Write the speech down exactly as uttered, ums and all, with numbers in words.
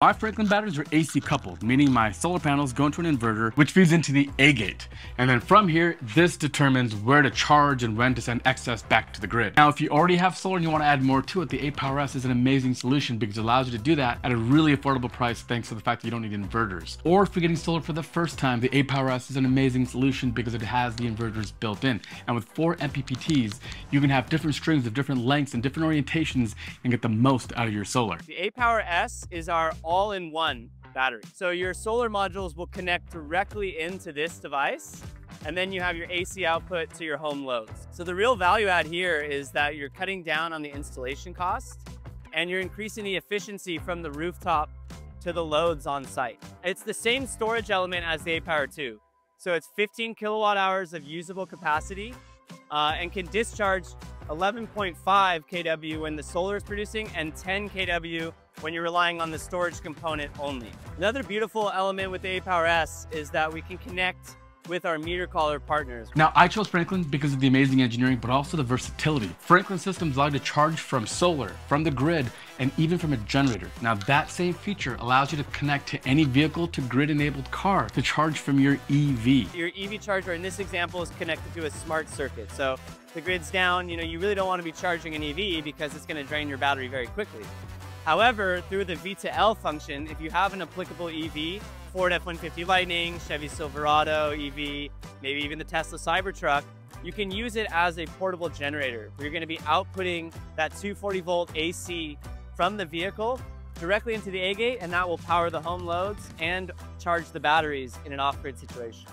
My Franklin batteries are A C coupled, meaning my solar panels go into an inverter, which feeds into the aGate. And then from here, this determines where to charge and when to send excess back to the grid. Now, if you already have solar and you want to add more to it, the A Power S is an amazing solution because it allows you to do that at a really affordable price thanks to the fact that you don't need inverters. Or if you're getting solar for the first time, the A Power S is an amazing solution because it has the inverters built in. And with four M P P Ts, you can have different strings of different lengths and different orientations and get the most out of your solar. The A Power S is our all-in-one battery. So your solar modules will connect directly into this device, and then you have your A C output to your home loads. So the real value add here is that you're cutting down on the installation cost, and you're increasing the efficiency from the rooftop to the loads on site. It's the same storage element as the A Power two. So it's fifteen kilowatt hours of usable capacity uh, and can discharge eleven point five kilowatts when the solar is producing and ten kilowatts when you're relying on the storage component only. Another beautiful element with the A Power S is that we can connect with our meter caller partners. Now, I chose Franklin because of the amazing engineering, but also the versatility. Franklin systems allow you to charge from solar, from the grid, and even from a generator. Now, that same feature allows you to connect to any vehicle to grid-enabled car to charge from your E V. Your E V charger in this example is connected to a smart circuit. So the grid's down, you know, you really don't want to be charging an E V because it's going to drain your battery very quickly. However, through the V two L function, if you have an applicable E V, Ford F one fifty Lightning, Chevy Silverado E V, maybe even the Tesla Cybertruck, you can use it as a portable generator, where you're going to be outputting that two hundred forty volt A C from the vehicle directly into the aGate, and that will power the home loads and charge the batteries in an off-grid situation.